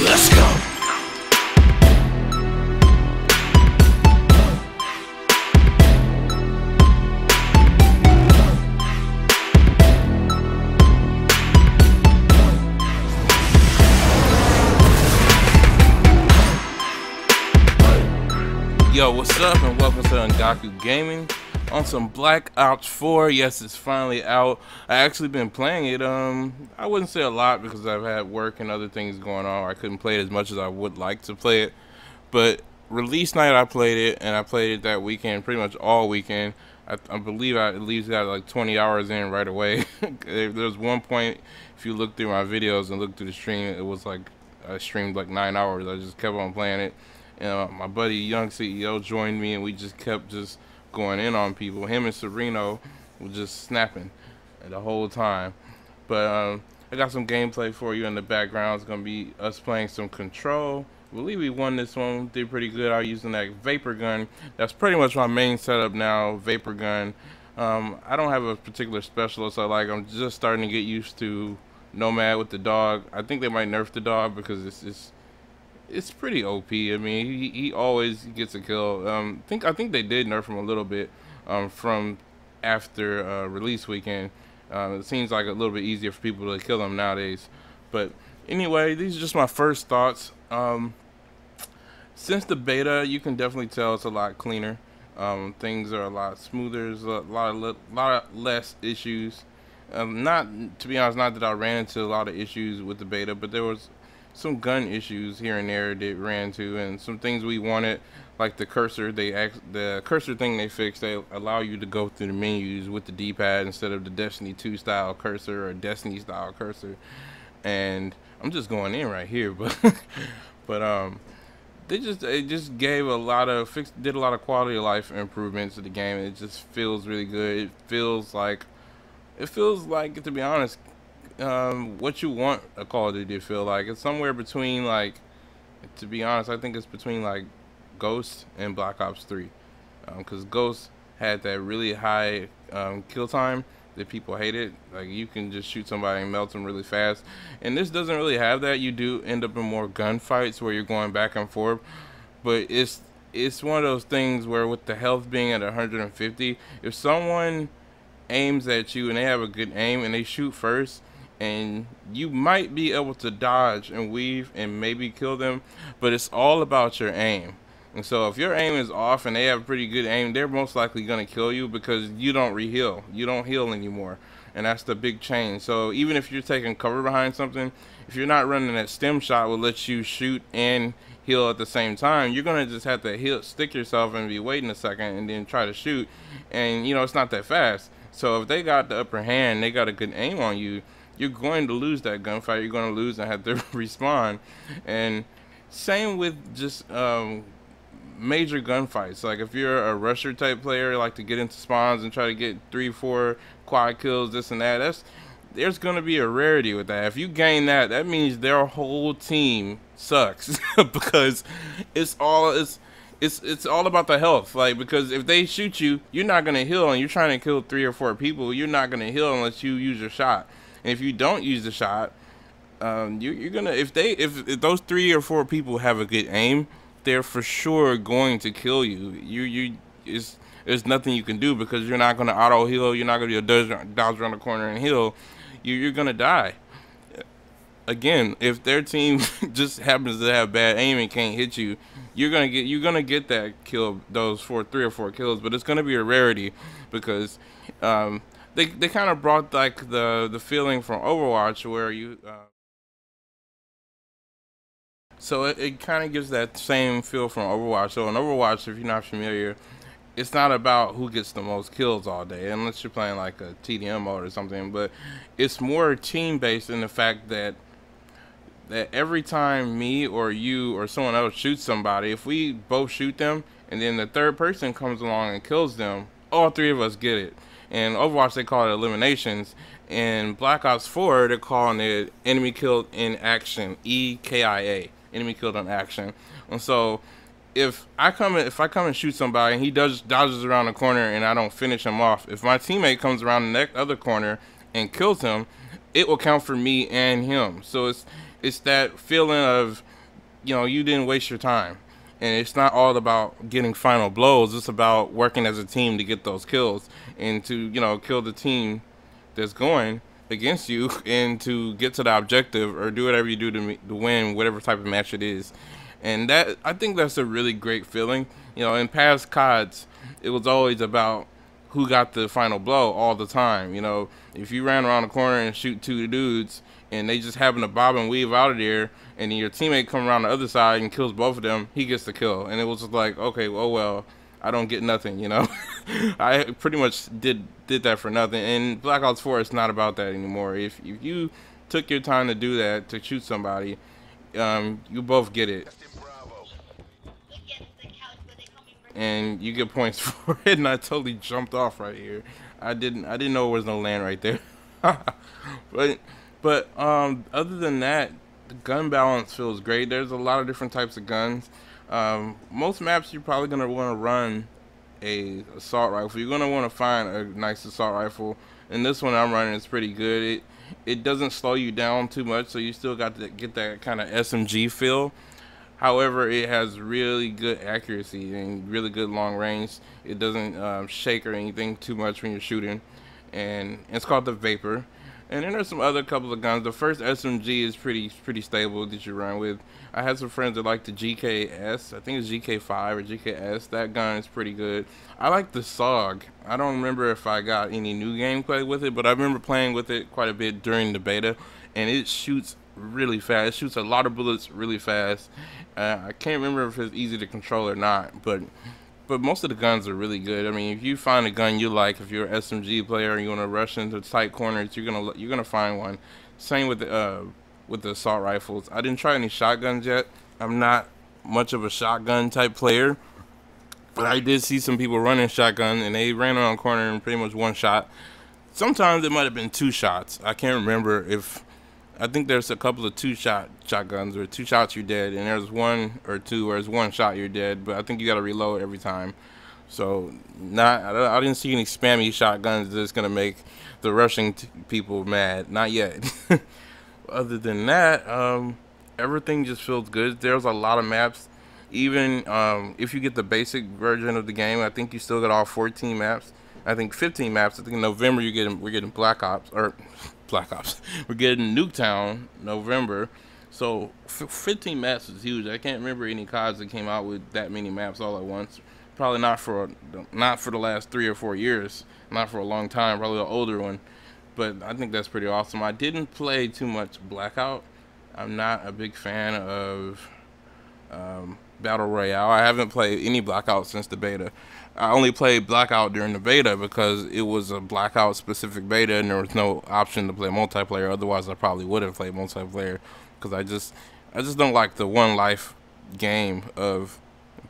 Let's go. Yo, what's up and welcome to Ongaku Gaming on some Black Ops 4. Yes, it's finally out. I actually been playing it. I wouldn't say a lot because I've had work and other things going on. I couldn't play it as much as I would like to play it. But release night, I played it, and I played it that weekend, pretty much all weekend. I believe I at least got like 20 hours in right away. There's one point, if you look through my videos and look through the stream, it was like I streamed like 9 hours. I just kept on playing it. And my buddy Young CEO joined me, and we just kept going in on people. Him and Sereno were just snapping the whole time. But I got some gameplay for you in the background. It's gonna be us playing some Control. I believe we won this one, did pretty good. I was using that Vapor Gun. That's pretty much my main setup now, Vapor Gun. I don't have a particular specialist I like. I'm just starting to get used to Nomad with the dog. I think they might nerf the dog because it's pretty OP. I mean, he always gets a kill. I think they did nerf him a little bit from after release weekend. It seems like a little bit easier for people to kill him nowadays. But anyway, these are just my first thoughts. Since the beta, you can definitely tell it's a lot cleaner. Things are a lot smoother. There's a lot less issues. To be honest, not that I ran into a lot of issues with the beta, but there was some gun issues here and there that ran into, and some things we wanted, like the cursor. The cursor thing they fixed. They allow you to go through the menus with the D-pad instead of the Destiny 2 style cursor or Destiny style cursor. And I'm just going in right here, but it just gave a lot of did a lot of quality of life improvements to the game. It just feels really good. It feels like, to be honest, what you want a Call of Duty to feel like. It's somewhere between, like, to be honest, I think it's between like Ghost and Black Ops 3, because Ghost had that really high kill time that people hated. Like, you can just shoot somebody and melt them really fast, and this doesn't really have that. You do end up in more gunfights where you're going back and forth, but it's one of those things where, with the health being at 150, if someone aims at you and they have a good aim and they shoot first, and you might be able to dodge and weave and maybe kill them, but it's all about your aim. And so if your aim is off and they have pretty good aim, they're most likely going to kill you because you don't reheal. You don't heal anymore. And that's the big change. So even if you're taking cover behind something, if you're not running that stem shot, will let you shoot and heal at the same time, you're going to just have to stick yourself and be waiting a second and then try to shoot. And, you know, it's not that fast. So if they got the upper hand, they got a good aim on you, you're going to lose that gunfight. You're going to lose and have to respawn. And same with just major gunfights. Like, if you're a rusher type player, like to get into spawns and try to get 3-4 quad kills, this and that, there's going to be a rarity with that. If you gain that, that means their whole team sucks because it's all about the health. Like, because if they shoot you, you're not going to heal, and you're trying to kill 3 or 4 people, you're not going to heal unless you use your shot. And if you don't use the shot, you're gonna, if those 3 or 4 people have a good aim, they're for sure going to kill you. There's nothing you can do because you're not gonna auto heal. You're not gonna be a dodge around the corner and heal. You're gonna die. Again, if their team just happens to have bad aim and can't hit you, you're gonna get that kill, those 3 or 4 kills. But it's gonna be a rarity because They kind of brought, like, the feeling from Overwatch where you so it kind of gives that same feel from Overwatch. So in Overwatch, if you're not familiar, it's not about who gets the most kills all day, unless you're playing like a TDM mode or something. But it's more team based in the fact that every time me or you or someone else shoots somebody, if we both shoot them and then the third person comes along and kills them, all 3 of us get it. In Overwatch, they call it eliminations. In Black Ops 4, they're calling it enemy killed in action, EKIA, enemy killed in action. And so, if I come and shoot somebody, and he dodges around the corner, and I don't finish him off, if my teammate comes around the other corner and kills him, it will count for me and him. So it's that feeling of, you know, you didn't waste your time. And it's not all about getting final blows. It's about working as a team to get those kills and to, you know, kill the team that's going against you and to get to the objective or do whatever you do to win whatever type of match it is. And that, I think that's a really great feeling. You know, in past CODs, it was always about who got the final blow all the time. You know, if you ran around the corner and shoot two dudes and they just happen to bob and weave out of there, and then your teammate come around the other side and kills both of them, he gets the kill. And it was just like, okay, well, I don't get nothing, you know. I pretty much did that for nothing. And Black Ops 4, it's not about that anymore. If you took your time to do that, to shoot somebody, you both get it. And you get points for it. And I totally jumped off right here. I didn't know there was no land right there. but other than that, the gun balance feels great. There's a lot of different types of guns. Most maps you're probably gonna want to run a assault rifle. You're gonna want to find a nice assault rifle. And this one I'm running is pretty good. It doesn't slow you down too much, so you still got to get that kind of SMG feel. However, it has really good accuracy and really good long range. It doesn't shake or anything too much when you're shooting. And it's called the Vapor. And then there's some other couple of guns. The first SMG is pretty stable that you run with. I had some friends that like the GKS. I think it's GK5 or GKS. That gun is pretty good. I like the SOG. I don't remember if I got any new gameplay with it, but I remember playing with it quite a bit during the beta. And it shoots really fast. It shoots a lot of bullets really fast. I can't remember if it's easy to control or not, but most of the guns are really good. I mean, if you find a gun you like, if you're an SMG player and you want to rush into tight corners, you're gonna find one. Same with the assault rifles. I didn't try any shotguns yet. I'm not much of a shotgun type player, but I did see some people running shotgun and they ran around the corner and pretty much one shot. Sometimes it might have been two shots. I can't remember if. I think there's a couple of two shotguns or two shots you're dead, and there's one or two where it's one shot you're dead, but I think you got to reload every time. So I didn't see any spammy shotguns that's going to make the rushing people mad. Not yet. Other than that, everything just feels good. There's a lot of maps. Even if you get the basic version of the game, I think you still got all 14 maps. I think 15 maps. I think in November we're getting we're getting Nuketown November, so 15 maps is huge. I can't remember any CODs that came out with that many maps all at once. Probably not for the last 3 or 4 years, not for a long time. Probably an older one, but I think that's pretty awesome. I didn't play too much Blackout. I'm not a big fan of Battle Royale. I haven't played any Blackout since the beta. I only played Blackout during the beta because it was a Blackout specific beta and there was no option to play multiplayer. Otherwise, I probably would have played multiplayer because I just don't like the one life game of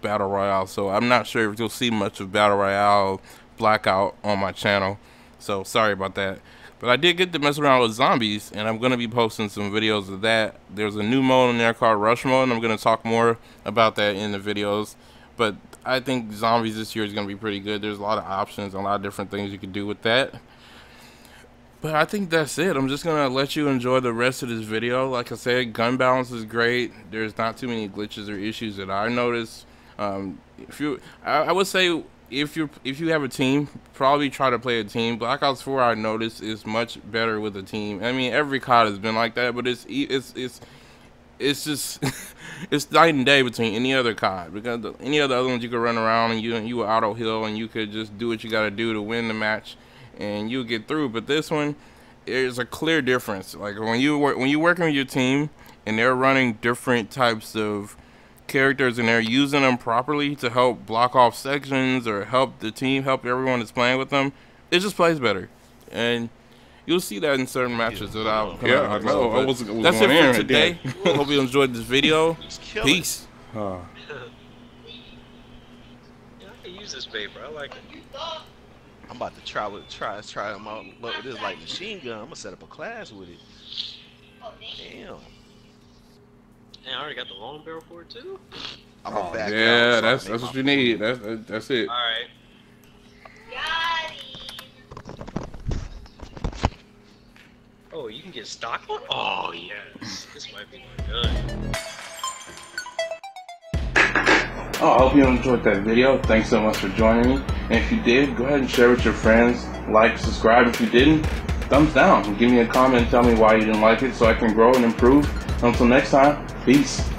Battle Royale. So I'm not sure if you'll see much of Battle Royale Blackout on my channel. So sorry about that. But I did get to mess around with zombies, and I'm going to be posting some videos of that. There's a new mode in there called Rush Mode, and I'm going to talk more about that in the videos. But I think zombies this year is going to be pretty good. There's a lot of options and a lot of different things you can do with that. But I think that's it. I'm just going to let you enjoy the rest of this video. Like I said, gun balance is great. There's not too many glitches or issues that I noticed. I would say, if you have a team, probably try to play a team. Black Ops 4, I noticed, is much better with a team. I mean, every COD has been like that, but it's just it's night and day between any other COD, because any other ones you could run around and you auto heal and you could just do what you got to do to win the match and you get through. But this one, there's a clear difference. Like when you're working with your team and they're running different types of characters and they're using them properly to help block off sections or help the team, help everyone that's playing with them, it just plays better. And you'll see that in certain matches that I'll come out. That's it for today. Hope you enjoyed this video. Peace. Yeah, I can use this paper. I like it. I'm about to try them out. Look, this is like machine gun. I'm gonna set up a class with it. Damn. And I already got the long barrel for it too. I'm a back. Yeah, that's what you need. That's it. All right. Got him. Oh, you can get stock one? Oh, yes. This might be my gun. Oh, I hope you enjoyed that video. Thanks so much for joining me. And if you did, go ahead and share with your friends. Like, subscribe. If you didn't, thumbs down. Give me a comment and tell me why you didn't like it so I can grow and improve. Until next time, peace.